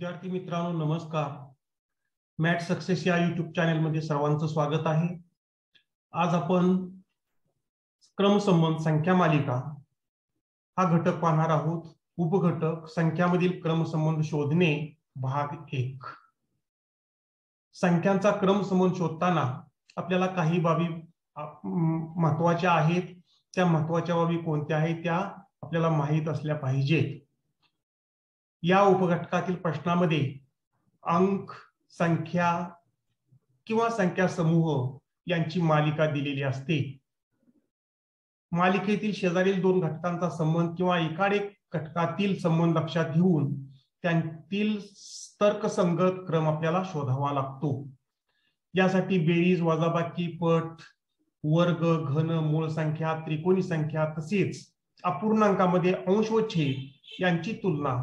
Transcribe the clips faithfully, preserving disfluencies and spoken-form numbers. विद्यार्थी मित्रांनो नमस्कार. मॅट सक्सेस या यूट्यूब चॅनल मध्ये सर्वांचं स्वागत आहे. आज आपण क्रमसंबंध संख्या मालिका हा घटक पाहणार आहोत. उपघटक संख्यांमधील क्रमसंबंध शोधणे भाग एक. संख्यांचा क्रमसंबंध शोधताना आपल्याला काही बाबी महत्त्वाच्या आहेत. त्या महत्त्वाच्या बाबी कोणत्या आहेत त्या आपल्याला माहित असल्या पाहिजेत. या उपघटकातील प्रश्नामध्ये अंक संख्या किंवा संख्या समूह यांची मालिका दिलेली असते. मालिकेतील शेजारील दोन घटकांचा संबंध किंवा एकाड एक घटकातील संबंध लक्षात घेऊन त्यांतील तर्कसंगत क्रम आपल्याला शोधावा लागतो. यासाठी बेरीज वजाबाकी पट वर्ग घन मूळ संख्या त्रिकोणी संख्या तसेच अपूर्णांकामध्ये अंश व छेद यांची तुलना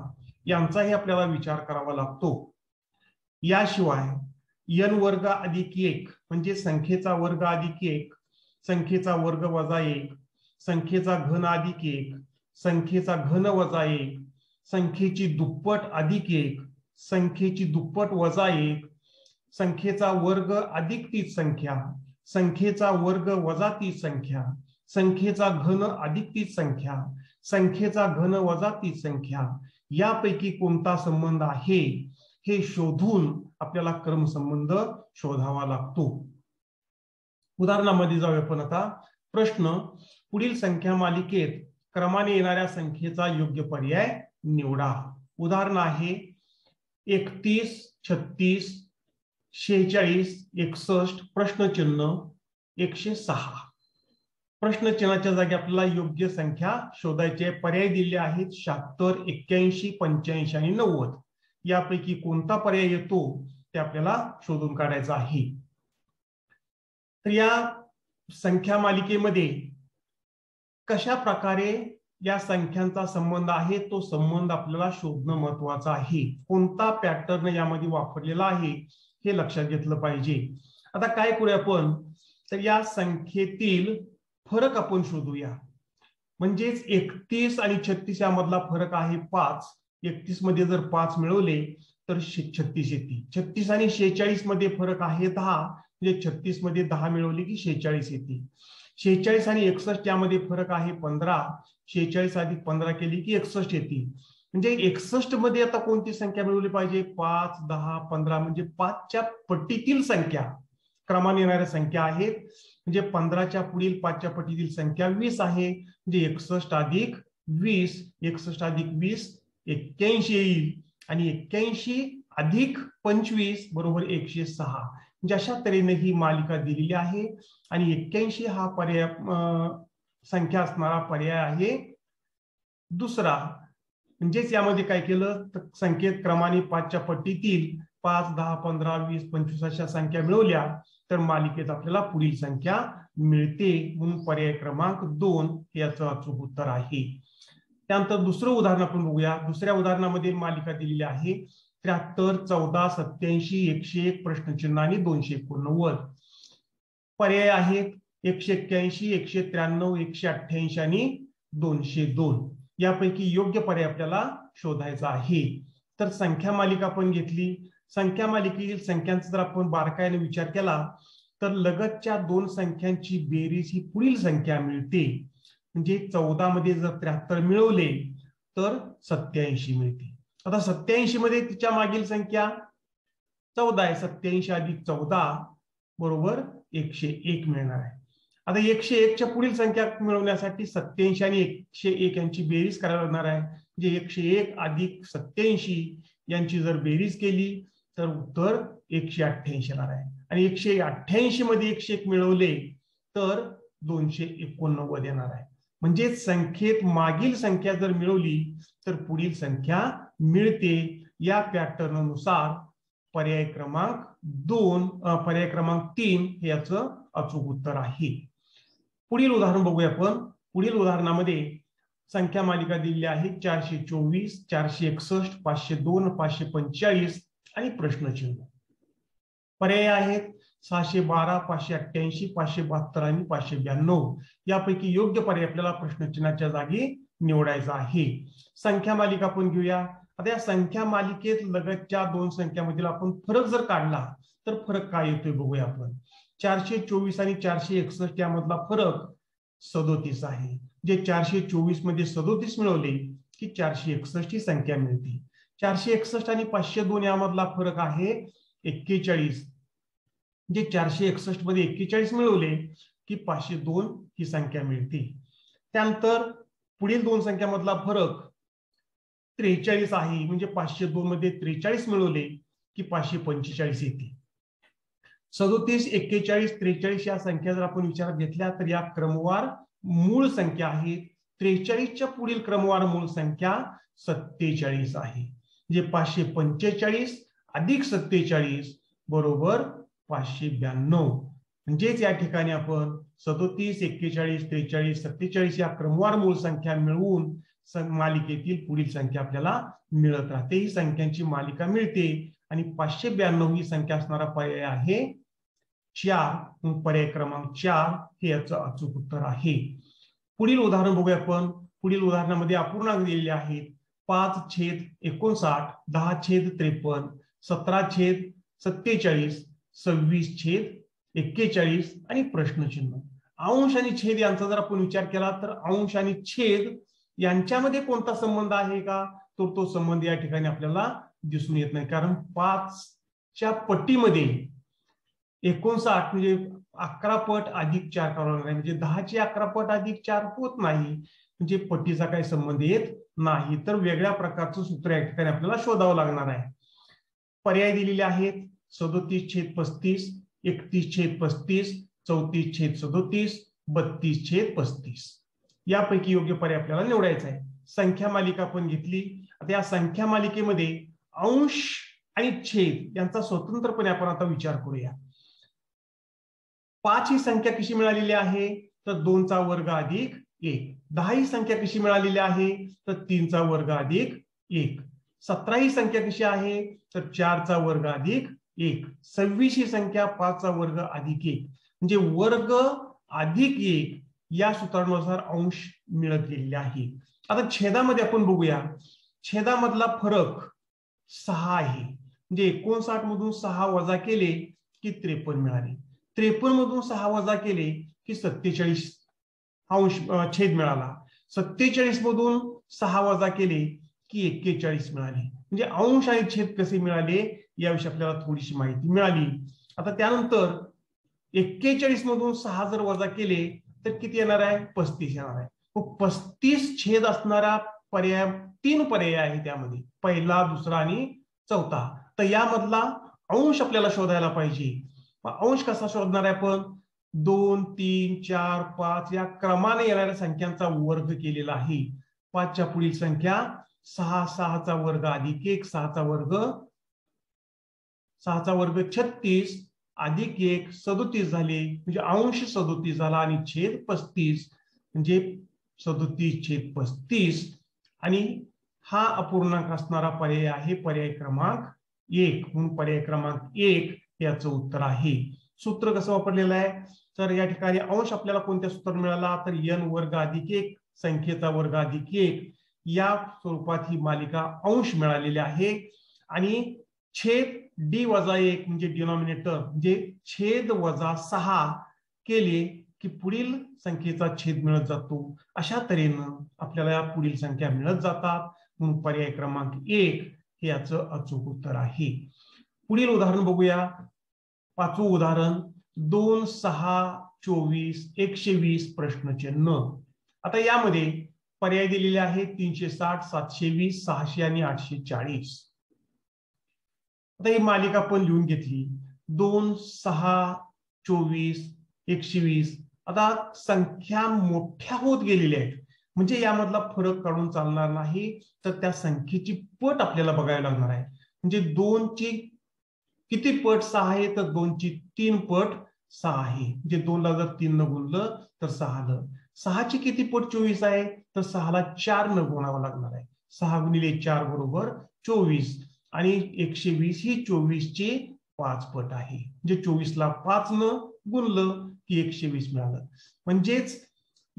यांचाही आपल्याला विचार करावा लागतो. याशिवाय n वर्ग अधिक एक म्हणजे संख्येचा वर्ग अधिक एक संख्येचा वर्ग वजा एक संख्येचा घन अधिक एक संख्येचा घन वजा एक संख्येची दुप्पट अधिक एक संख्येची दुप्पट वजा एक संख्येचा वर्ग अधिक तीच संख्या संख्येचा वर्ग वजा तीच संख्या संख्येचा घन अधिक तीच संख्या संख्येचा घन वजा तीच संख्या यापैकी कोणता संबंध आहे हे शोधून आपल्याला क्रमसंबंध शोधावा लागतो. उदाहरणामध्ये जाऊया आपण आता. प्रश्न: पुढील संख्या मालिकेत क्रमाने येणाऱ्या संख्येचा योग्य पर्याय निवडा. उदाहरण आहे एकतीस छत्तीस शेहेचाळीस एकसष्ट प्रश्नचिन्ह एकशे सहा. प्रश्नचिन्हाच्या जागी आपल्याला योग्य संख्या शोधायचे. पर्याय दिले आहेत शहात्तर एक्क्याऐंशी पंच्याऐंशी आणि नव्वद. यापैकी कोणता पर्याय येतो ते आपल्याला शोधून काढायचं आहे. तर या संख्या मालिकेमध्ये कशा प्रकारे या संख्यांचा संबंध आहे तो संबंध आपल्याला शोधणं महत्वाचं आहे. कोणता पॅटर्न यामध्ये वापरलेला आहे हे लक्षात घेतलं पाहिजे. आता काय करूया आपण तर या संख्येतील फरक आपण शोधूया. म्हणजेच एकतीस आणि छत्तीस यामधला फरक आहे पाच. एकतीस मध्ये जर पाच मिळवले तर छत्तीस येते. छत्तीस आणि शेहेचाळीस मध्ये फरक आहे दहा. म्हणजे छत्तीस मध्ये दहा मिळवले की शेहेचाळीस येते. शेहेचाळीस आणि एकसष्ट यामध्ये फरक आहे पंधरा. शेहेचाळीस अधिक पंधरा केली की एकसष्ट येते. म्हणजे एकसष्ट मध्ये आता कोणती संख्या मिळवली पाहिजे पाच दहा पंधरा म्हणजे पाचच्या पटीतील संख्या क्रमाने येणाऱ्या संख्या आहेत. म्हणजे पंधराच्या पुढील पाचच्या पटीतील संख्या वीस आहे. म्हणजे एकसष्ट अधिक वीस एकसष्ट अधिक वीस एक्क्याऐंशी येईल आणि एक्क्याऐंशी अधिक पंचवीस बरोबर एकशे सहा. म्हणजे अशा तऱ्हेने ही मालिका दिलेली आहे आणि एक्क्याऐंशी हा पर्याय संख्या असणारा पर्याय आहे दुसरा. म्हणजेच यामध्ये काय केलं तर संकेत क्रमाने पाचच्या पटीतील पाच दहा पंधरा वीस पंचवीस अशा संख्या मिळवल्या तर मालिकेत आपल्याला पुढील संख्या मिळते. म्हणून पर्याय क्रमांक दोन हे याचं अचूक उत्तर आहे. त्यानंतर दुसरं उदाहरण आपण बघूया. दुसऱ्या उदाहरणामध्ये मालिका दिलेली आहे त्र्याहत्तर चौदा सत्याऐंशी एकशे एक प्रश्नचिन्ह आणि दोनशे एकोणनव्वद. पर्याय आहेत एकशे एक्क्याऐंशी एकशे त्र्याण्णव एकशे अठ्ठ्याऐंशी आणि दोनशे दोन. यापैकी योग्य पर्याय आपल्याला शोधायचा आहे. तर संख्या मालिका आपण घेतली. संख्या मालिकेतील संख्यांचा जर आपण बारकाईने विचार केला तर लगतच्या दोन संख्यांची बेरीज ही पुढील संख्या मिळते. म्हणजे चौदा मध्ये जर त्र्याहत्तर मिळवले तर सत्याऐंशी मिळते. आता सत्याऐंशी मध्ये तिच्या मागील संख्या चौदा आहे. सत्याऐंशी अधिक चौदा बरोबर एकशे एक मिळणार आहे. आता एकशे एकच्या पुढील संख्या मिळवण्यासाठी सत्याऐंशी आणि एकशे एक यांची बेरीज करावी लागणार आहे. म्हणजे एकशे एक अधिक सत्याऐंशी यांची जर बेरीज केली तर उत्तर एकशे अठ्ठ्याऐंशी येणार आहे. आणि एकशे अठ्ठ्याऐंशी मध्ये एकशे एक मिळवले तर दोनशे एकोणनव्वद येणार आहे. म्हणजे संख्येत मागील संख्या जर मिळवली तर पुढील संख्या मिळते. या पॅटर्ननुसार पर्याय क्रमांक दोन पर्याय क्रमांक तीन हे याचं अचूक उत्तर आहे. पुढील उदाहरण बघूया आपण. पुढील उदाहरणामध्ये संख्या मालिका दिलेली आहे चारशे चोवीस चारशे एकसष्ट पाचशे दोन पाचशे पंचेचाळीस आणि प्रश्नचिन्ह. पर्याय आहेत सहाशे बारा पाचशे अठ्ठ्याऐंशी पाचशे बहात्तर आणि पाचशे ब्याण्णव. यापैकी योग्य पर्याय आपल्याला प्रश्नचिन्हाच्या जागी निवडायचा आहे. संख्या मालिका आपण घेऊया. आता या संख्या मालिकेत लगतच्या दोन संख्यामधील आपण फरक जर काढला तर फरक काय येतोय बघूया आपण। चारशे चोवीस आणि चारशे एकसष्ट यामधला फरक सदोतीस आहे। जे चारशे चोवीस मध्ये सदोतीस मिळवले की चारशे एकसष्ट ही संख्या मिळते। चारशे एकसष्ट आणि पाचशे दोन यामधला फरक आहे एक्केचाळीस। जे चारशे एकसष्ट मध्ये एक्केचाळीस मिळवले की पाचशे दोन ही संख्या मिळते। त्यानंतर पुढील दोन संख्यामधला फरक त्रेचाळीस आहे। म्हणजे पाचशे दोन मध्ये त्रेचाळीस मिळवले की पाचशे पंचेचाळीस येते। सदोतीस एक्केचाळीस त्रेचाळीस या संख्या जर आपण विचारात घेतल्या तर या क्रमवार मूळ संख्या आहेत। त्रेचाळीसच्या पुढील क्रमवार मूळ संख्या सत्तेचाळीस आहे। जे पाचशे पंचेचाळीस अधिक सत्तेचाळीस बरोबर पाचशे ब्याण्णव। म्हणजेच या ठिकाणी आपण सदोतीस एक्केचाळीस त्रेचाळीस सत्तेचाळीस या क्रमवार मूळ संख्या मिळवून मालिकेतील पुढील संख्या आपल्याला मिळत राहते। ही संख्यांची मालिका मिळते आणि पाचशे ब्याण्णव ही संख्या असणारा पर्याय आहे चार। पर्याय क्रमांक चार हे याचं अचूक उत्तर आहे। पुढील उदाहरण बघूया आपण। पुढील उदाहरणामध्ये अपूर्णांक दिलेले आहेत। पाच छेद एकोणसाठ, दहा छेद त्रेपन्न, सतरा छेद सत्तेचाळीस, सव्वीस छेद एक्केचाळीस आणि प्रश्नचिन्ह। अंश आणि छेद यांचा जर आपण विचार केला तर अंश आणि छेद यांच्यामध्ये कोणता संबंध आहे का तर तो संबंध या ठिकाणी आपल्याला दिसून येत नाही। कारण पाचच्या पट्टीमध्ये एकोणसाठ म्हणजे अकरा पट अधिक चार करावा लागणार, म्हणजे दहाचे अकरा पट अधिक चार होत नाही, म्हणजे पट्टीचा काही संबंध येत नाही। तर वेगळ्या प्रकारचं सूत्र या ठिकाणी आपल्याला शोधावं लागणार आहे। पर्याय दिलेले आहेत सदोतीस छेद पस्तीस, एकतीस छेद पस्तीस, चौतीस छेद सदोतीस, बत्तीस छेद पस्तीस यापैकी योग्य पर्याय आपल्याला निवडायचा आहे। संख्या मालिका आपण घेतली। आता या संख्या मालिकेमध्ये अंश आणि छेद यांचा स्वतंत्रपणे आपण आता विचार करूया। पाच ही संख्या कशी मिळालेली आहे तर दोनचा वर्ग अधिक एक। दहा ही संख्या कशी मिळालेली आहे तर तीनचा वर्ग अधिक एक। सतरा ही संख्या कशी आहे तर चारचा वर्ग अधिक एक। सव्वीस ही संख्या पाचचा वर्ग अधिक एक, म्हणजे वर्ग अधिक एक या सूत्रानुसार अंश मिळत गेलेले आहे। आता छेदामध्ये आपण बघूया। छेदामधला फरक सहा आहे। म्हणजे एकोणसाठ मधून सहा वजा केले की त्रेपन्न मिळाले, त्रेपन्न मधून सहा वजा केले की सत्तेचाळीस अंश छेद मिळाला, सत्तेचाळीस मधून सहा वजा केले की एक्केचाळीस मिळाले। म्हणजे अंश आणि छेद कसे मिळाले याविषयी आपल्याला थोडीशी माहिती मिळाली। आता त्यानंतर एक्केचाळीस मधून सहा जर वजा केले तर किती येणार आहे पस्तीस येणार आहे। मग पस्तीस छेद असणारा पर्याय तीन पर्याय आहे त्यामध्ये, पहिला दुसरा आणि चौथा। तर यामधला अंश आपल्याला शोधायला पाहिजे। अंश कसा शोधणार आहे आपण दोन तीन चार पाच या क्रमाने येणाऱ्या संख्यांचा वर्ग केलेला आहे। पाचच्या पुढील संख्या सहा, सहाचा वर्ग अधिक एक, सहाचा वर्ग सहाचा वर्ग छत्तीस अधिक एक सदोतीस झाले। म्हणजे अंश सदोतीस झाला आणि छेद पस्तीस, म्हणजे सदोतीस छेद पस्तीस। आणि हा अपूर्णांक असणारा पर्याय आहे पर्याय क्रमांक एक, म्हणून पर्याय क्रमांक एक याचं उत्तर आहे। सूत्र कसं वापरलेलं आहे तर या ठिकाणी अंश आपल्याला कोणत्या सूत्रात मिळाला तर एन वर्ग अधिक एक संख्येचा वर्ग अधिक एक या स्वरूपात ही मालिका अंश मिळालेली आहे। आणि छेद डी वजा एक म्हणजे डिनॉमिनेटर, म्हणजे छेद वजा सहा केले की पुढील संख्येचा छेद मिळत जातो। अशा तऱ्हेनं आपल्याला पुढील संख्या मिळत जातात, म्हणून पर्याय क्रमांक एक हे याचं अचूक उत्तर आहे। पुढील उदाहरण बघूया। पाचवं उदाहरण दोन सहा चोवीस एकशे वीस प्रश्नचिन्ह। आता यामध्ये पर्याय दिलेले आहे तीनशे साठ, सातशे वीस, सहाशे आणि आठशे चाळीस। आता ही मालिका आपण लिहून घेतली दोन सहा चोवीस एकशे वीस। आता संख्या मोठ्या होत गेलेल्या आहेत, म्हणजे यामधला फरक काढून चालणार नाही, तर त्या संख्येची पट आपल्याला बघायला लागणार आहे। म्हणजे दोनची किती पट सहा आहे तर दोनची तीन पट सहा आहे। म्हणजे दोनला जर तीन न गुणलं तर सहा आलं। सहाची किती पट चोवीस आहे तर सहाला चार न गुणावं लागणार आहे। सहा गुणिले चार बरोबर चोवीस आणि एकशे वीस ही चोवीस चे पाच पट आहे। म्हणजे चोवीसला पाच न गुणलं की एकशे वीस मिळालं। म्हणजेच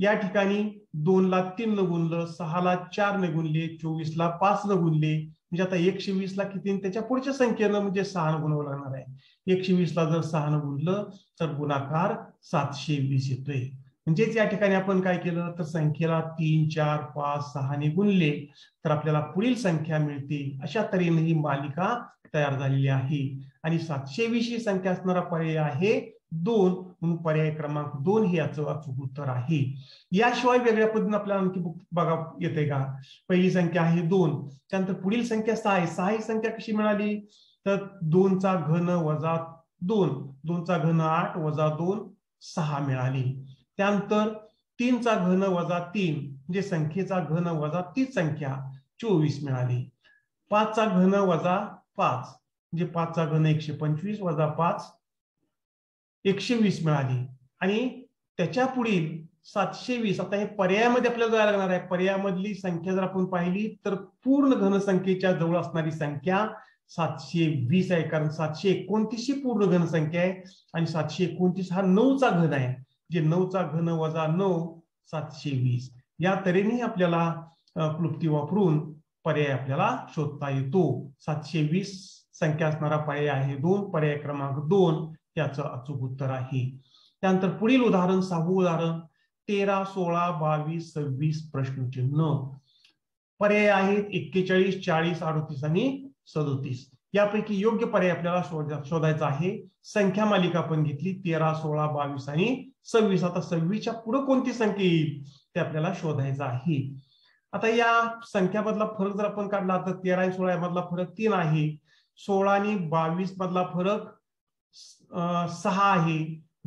या ठिकाणी दोनला तीन न गुणलं, सहाला चार न गुणले, चोवीसला पाच न गुणले, म्हणजे आता एकशे वीस ला किती त्याच्या पुढच्या संख्येनं म्हणजे सहा न गुणवं लागणार आहे। एकशे वीस ला जर सहा न गुणलं तर गुणाकार सातशे वीस येतोय। म्हणजेच या ठिकाणी आपण काय केलं तर संख्येला तीन चार पाच सहा ने गुणले तर आपल्याला पुढील संख्या मिळते। अशा तऱ्हेने ही मालिका तयार झालेली आहे आणि सातशे वीस ही संख्या असणारा पर्याय आहे दोन, म्हणून पर्याय क्रमांक दोन हे याचं अचूक उत्तर आहे। याशिवाय वेगळ्या पद्धतीने आपल्याला आणखी बघा येते का, पहिली संख्या आहे दोन, त्यानंतर पुढील संख्या सहा आहे। सहा ही संख्या कशी मिळाली तर दोनचा घन वजा दोन, दोनचा घन आठ वजा दोन सहा मिळाली। त्यानंतर तीनचा घन वजा तीन म्हणजे संख्येचा घन वजा तीच संख्या चोवीस मिळाली। पाचचा घन वजा पाच म्हणजे पाचचा घन एकशे पंचवीस वजा पाच एकशे वीस मिळाली आणि त्याच्या पुढील सातशे वीस। आता हे पर्यायामध्ये आपल्याला जायला लागणार आहे। पर्यायामधली संख्या जर आपण पाहिली तर पूर्ण घनसंख्येच्या जवळ असणारी संख्या सातशे वीस आहे, कारण सातशे एकोणतीस ही पूर्ण घनसंख्या आहे आणि सातशे एकोणतीस हा नऊचा घन आहे, जे नऊचा घन वजा नऊ सातशे वीस। या तऱ्हेने आपल्याला क्लुप्ती वापरून पर्याय आपल्याला शोधता येतो। सातशे वीस संख्या असणारा पर्याय आहे दोन, पर्याय क्रमांक दोन याचं अचूक उत्तर आहे। त्यानंतर पुढील उदाहरण सहावं उदाहरण, तेरा सोळा बावीस सव्वीस प्रश्नचिन्ह, पर्याय आहेत एक्केचाळीस चाळीस अडतीस आणि सदोतीस। यापैकी योग्य पर्याय आपल्याला शोधायचा आहे। संख्या मालिका आपण घेतली तेरा सोळा बावीस आणि सव्वीस। आता सव्वीसच्या पुढे कोणती संख्या येईल ते आपल्याला शोधायचं आहे। आता या संख्यामधला फरक जर आपण काढला तर तेरा आणि सोळा मधला फरक तीन आहे, सोळा आणि बावीस मधला फरक सहा आहे,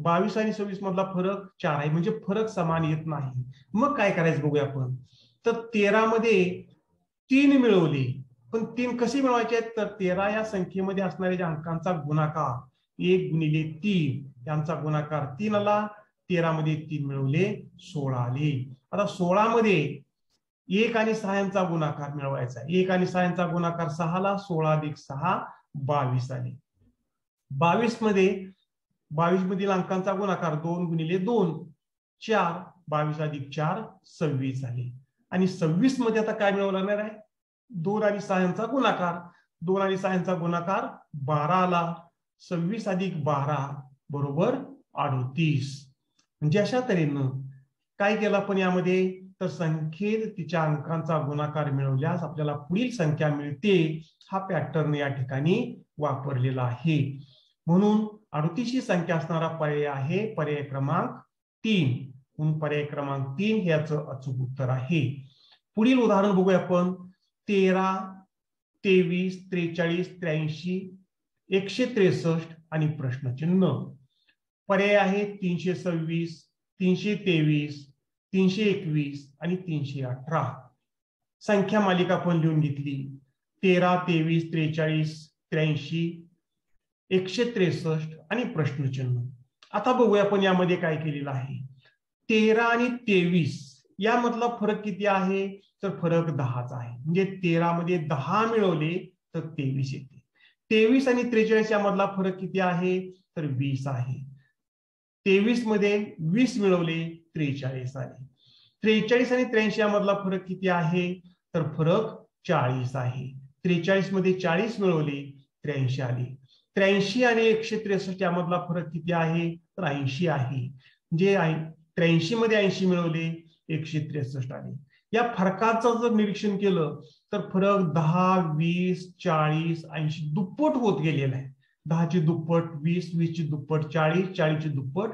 बावीस आणि सव्वीस मधला फरक चार आहे, म्हणजे फरक समान येत नाही। मग काय करायचं बघूया आपण। तर तेरा मध्ये तीन मिळवली, पण तीन कशी मिळवायचे आहेत तर तेरा या संख्येमध्ये असणाऱ्या अंकांचा गुणाकार एक गुणिले तीन, यांचा गुणाकार तीन आला, तेरा मध्ये तीन मिळवले सोळा आले। आता सोळा मध्ये एक आणि सहा यांचा गुणाकार मिळवायचा, एक आणि सहा यांचा गुणाकार सहा आला, सोळा अधिक सहा बावीस आले। बावीस मध्ये बावीस मधील अंकांचा गुणाकार दोन गुणिले दोन चार, बावीस अधिक चार सव्वीस झाले आणि सव्वीस मध्ये आता काय मिळवलं लागणार आहे दोन आणि सहा यांचा गुणाकार, दोन आणि सहा यांचा गुणाकार बारा आला, सव्वीस अधिक बारा बरोबर अडतीस। म्हणजे अशा तऱ्हेनं काय केलं आपण यामध्ये तर संख्येत तिच्या अंकांचा गुणाकार मिळवल्यास आपल्याला पुढील संख्या मिळते, हा पॅटर्न या ठिकाणी वापरलेला आहे। म्हणून अडतीस ही संख्या असणारा पर्याय आहे पर्याय क्रमांक तीन, म्हणून पर्याय क्रमांक तीन याचं अचूक उत्तर आहे। पुढील उदाहरण बघूया आपण, तेरा तेवीस त्रेचाळीस त्र्याऐंशी एकशे त्रेसष्ट आणि प्रश्नचिन्ह, पर्याय आहे तीनशे सव्वीस तीनशे तेवीस तीनशे एकवीस आणि तीनशे अठरा। संख्या मालिका आपण लिहून घेतली तेरा तेवीस त्रेचाळीस त्र्याऐंशी एकशे त्रेसष्ट आणि प्रश्नचिन्ह। आता बघूया आपण यामध्ये काय केलेलं आहे। तेरा आणि तेवीस यामधला फरक किती आहे तर फरक दहाचा आहे, म्हणजे तेरा मध्ये दहा मिळवले तर तेवीस येते। तेवीस आणि त्रेचाळीस यामधला फरक किती आहे तर वीस आहे, तेवीस मध्ये वीस मिळवले त्रेचाळीस आले। त्रेचाळीस आणि त्र्याऐंशी यामधला फरक किती आहे तर फरक चाळीस आहे, त्रेचाळीस मध्ये चाळीस मिळवले त्र्याऐंशी आले। त्र्याऐंशी आणि एकशे त्रेसष्ट यामधला फरक किती आहे तर ऐंशी आहे, म्हणजे त्र्याऐंशी मध्ये ऐंशी मिळवले एकशे त्रेसष्ट आले। या फरकाचं जर निरीक्षण केलं तर फरक दहा वीस चाळीस ऐंशी दुप्पट होत गेलेला आहे, दहाची दुप्पट वीस, वीस ची दुप्पट चाळीस, चाळीसची दुप्पट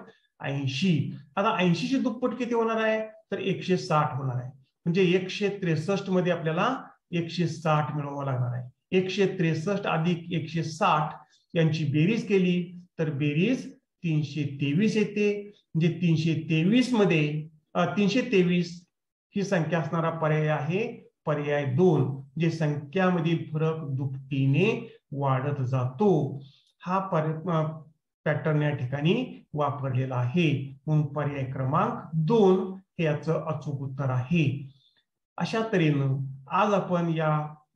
ऐंशी। आता ऐंशी ची दुप्पट किती होणार आहे तर एकशे साठ होणार आहे, म्हणजे एकशे त्रेसष्ट मध्ये आपल्याला एकशे साठ मिळवावं लागणार आहे। एकशे त्रेसष्ट अधिक एकशे साठ यांची बेरीज केली तर बेरीज तीनशे तेवीस येते, म्हणजे तीनशे तेवीस मध्ये तीनशे तेवीस ही संख्या असणारा पर्याय आहे पर्याय दोन, जे संख्यामधील फरक दुपटीने वाढत जातो, हा पॅटर्न या ठिकाणी वापरलेला आहे। म्हणून पर्याय क्रमांक दोन हे याचं अचूक उत्तर आहे। अशा तऱ्हेनं आज आपण या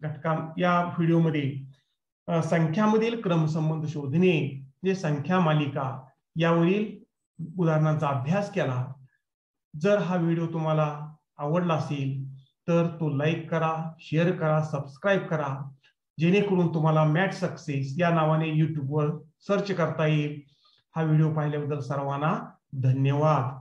घटका या व्हिडिओमध्ये संख्यामधील क्रमसंबंध शोधणे जे संख्या मालिका यावरील उदाहरणांचा अभ्यास केला। जर हा व्हिडिओ तुम्हाला आवडला असेल तर तो लाईक करा, शेअर करा, सबस्क्राईब करा जेणेकरून तुम्हाला मॅट सक्सेस या नावाने यूट्यूबवर सर्च करता येईल। हा व्हिडिओ पाहिल्याबद्दल सर्वांना धन्यवाद।